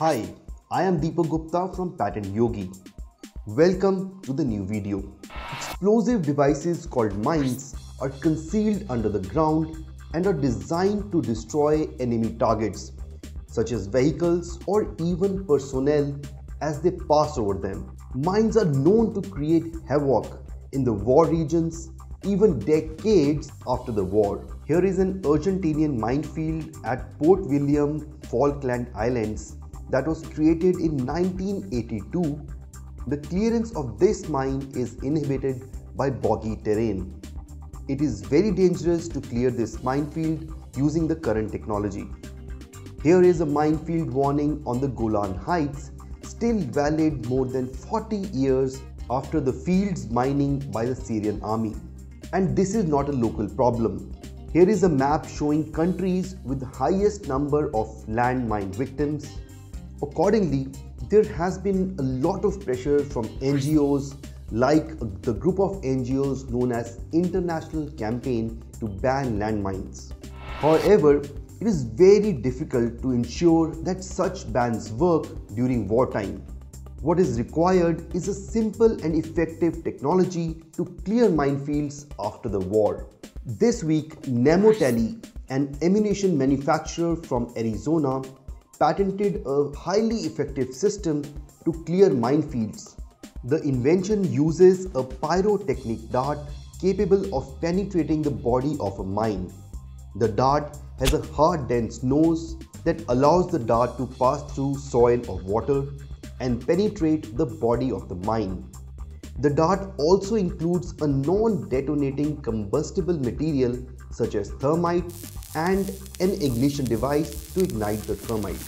Hi, I am Deepak Gupta from Patent Yogi. Welcome to the new video. Explosive devices called mines are concealed under the ground and are designed to destroy enemy targets such as vehicles or even personnel as they pass over them. Mines are known to create havoc in the war regions even decades after the war. Here is an Argentinian minefield at Port William, Falkland Islands that was created in 1982. The clearance of this mine is inhibited by boggy terrain. It is very dangerous to clear this minefield using the current technology. Here is a minefield warning on the Golan Heights, still valid more than 40 years after the field's mining by the Syrian army. And this is not a local problem. Here is a map showing countries with the highest number of landmine victims. Accordingly, there has been a lot of pressure from NGOs like the group of NGOs known as International Campaign to Ban Landmines. However, it is very difficult to ensure that such bans work during wartime. What is required is a simple and effective technology to clear minefields after the war. This week, Nammo Talley, an ammunition manufacturer from Arizona, patented a highly effective system to clear minefields. The invention uses a pyrotechnic dart capable of penetrating the body of a mine. The dart has a hard, dense nose that allows the dart to pass through soil or water and penetrate the body of the mine. The dart also includes a non-detonating combustible material such as thermite and an ignition device to ignite the thermite.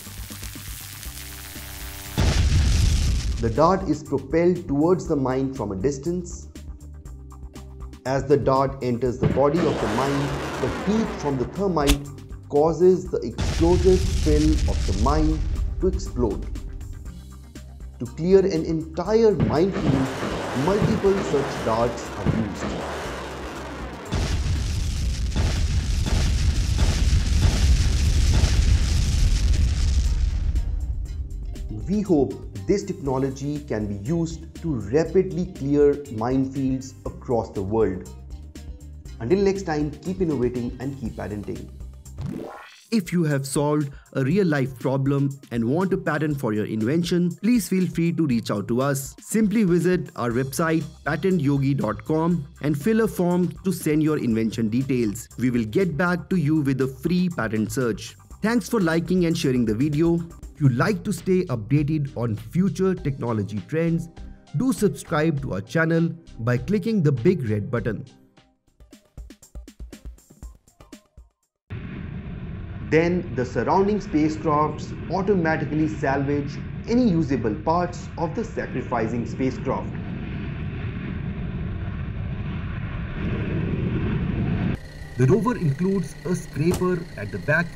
The dart is propelled towards the mine from a distance. As the dart enters the body of the mine, the heat from the thermite causes the explosive shell of the mine to explode. To clear an entire minefield, multiple such darts are used. We hope this technology can be used to rapidly clear minefields across the world. Until next time, keep innovating and keep patenting. If you have solved a real-life problem and want a patent for your invention, please feel free to reach out to us. Simply visit our website patentyogi.com and fill a form to send your invention details. We will get back to you with a free patent search. Thanks for liking and sharing the video. If you'd like to stay updated on future technology trends, do subscribe to our channel by clicking the big red button. Then the surrounding spacecrafts automatically salvage any usable parts of the sacrificing spacecraft. The rover includes a scraper at the back,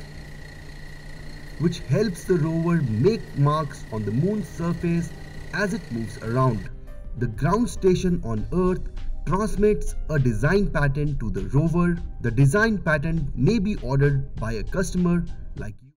which helps the rover make marks on the moon's surface as it moves around. The ground station on Earth transmits a design patent to the rover. The design patent may be ordered by a customer like you.